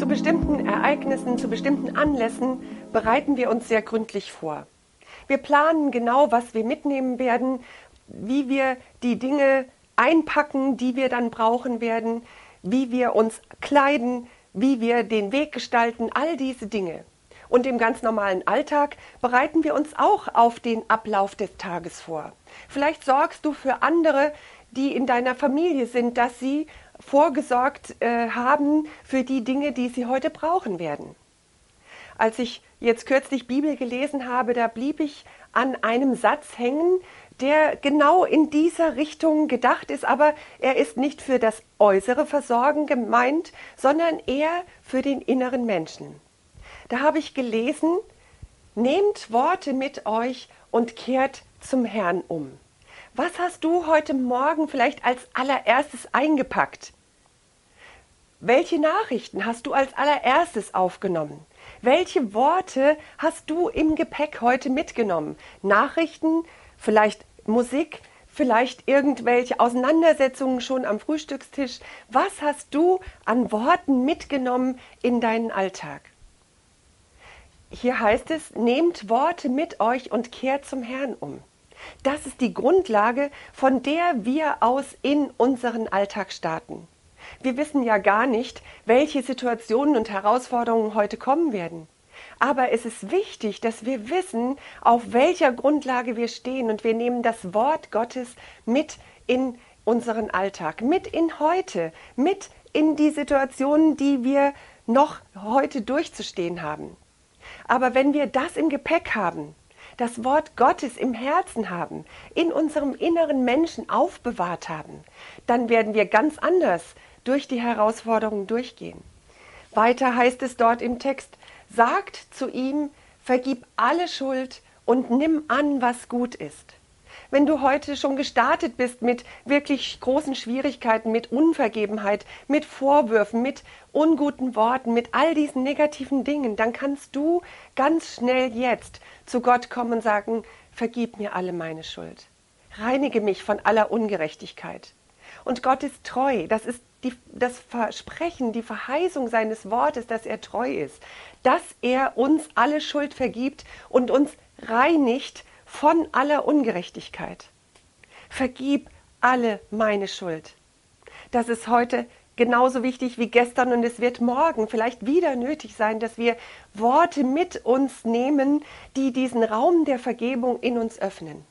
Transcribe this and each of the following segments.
Zu bestimmten Ereignissen, zu bestimmten Anlässen bereiten wir uns sehr gründlich vor. Wir planen genau, was wir mitnehmen werden, wie wir die Dinge einpacken, die wir dann brauchen werden, wie wir uns kleiden, wie wir den Weg gestalten, all diese Dinge. Und im ganz normalen Alltag bereiten wir uns auch auf den Ablauf des Tages vor. Vielleicht sorgst du für andere, die in deiner Familie sind, dass sie vorgesorgt haben für die Dinge, die sie heute brauchen werden. Als ich jetzt kürzlich Bibel gelesen habe, da blieb ich an einem Satz hängen, der genau in dieser Richtung gedacht ist, aber er ist nicht für das äußere Versorgen gemeint, sondern eher für den inneren Menschen. Da habe ich gelesen, nehmt Worte mit euch und kehrt zum Herrn um. Was hast du heute Morgen vielleicht als allererstes eingepackt? Welche Nachrichten hast du als allererstes aufgenommen? Welche Worte hast du im Gepäck heute mitgenommen? Nachrichten, vielleicht Musik, vielleicht irgendwelche Auseinandersetzungen schon am Frühstückstisch. Was hast du an Worten mitgenommen in deinen Alltag? Hier heißt es, nehmt Worte mit euch und kehrt zum Herrn um. Das ist die Grundlage, von der wir aus in unseren Alltag starten. Wir wissen ja gar nicht, welche Situationen und Herausforderungen heute kommen werden. Aber es ist wichtig, dass wir wissen, auf welcher Grundlage wir stehen, und wir nehmen das Wort Gottes mit in unseren Alltag, mit in heute, mit in die Situationen, die wir noch heute durchzustehen haben. Aber wenn wir das im Gepäck haben, das Wort Gottes im Herzen haben, in unserem inneren Menschen aufbewahrt haben, dann werden wir ganz anders durch die Herausforderungen durchgehen. Weiter heißt es dort im Text, sagt zu ihm, vergib alle Schuld und nimm an, was gut ist. Wenn du heute schon gestartet bist mit wirklich großen Schwierigkeiten, mit Unvergebenheit, mit Vorwürfen, mit unguten Worten, mit all diesen negativen Dingen, dann kannst du ganz schnell jetzt zu Gott kommen und sagen, vergib mir alle meine Schuld. Reinige mich von aller Ungerechtigkeit. Und Gott ist treu. Das ist das Versprechen, die Verheißung seines Wortes, dass er treu ist, dass er uns alle Schuld vergibt und uns reinigt von aller Ungerechtigkeit. Vergib alle meine Schuld. Das ist heute genauso wichtig wie gestern, und es wird morgen vielleicht wieder nötig sein, dass wir Worte mit uns nehmen, die diesen Raum der Vergebung in uns öffnen.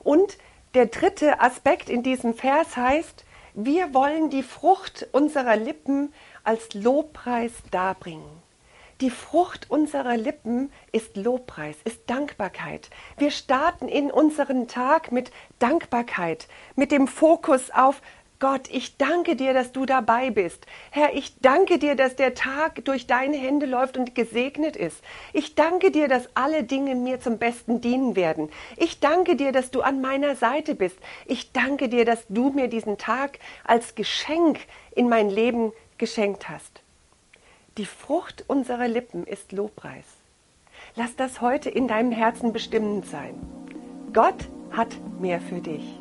Und der dritte Aspekt in diesem Vers heißt, wir wollen die Frucht unserer Lippen als Lobpreis darbringen. Die Frucht unserer Lippen ist Lobpreis, ist Dankbarkeit. Wir starten in unseren Tag mit Dankbarkeit, mit dem Fokus auf Gott, ich danke dir, dass du dabei bist. Herr, ich danke dir, dass der Tag durch deine Hände läuft und gesegnet ist. Ich danke dir, dass alle Dinge mir zum Besten dienen werden. Ich danke dir, dass du an meiner Seite bist. Ich danke dir, dass du mir diesen Tag als Geschenk in mein Leben geschenkt hast. Die Frucht unserer Lippen ist Lobpreis. Lass das heute in deinem Herzen bestimmend sein. Gott hat mehr für dich.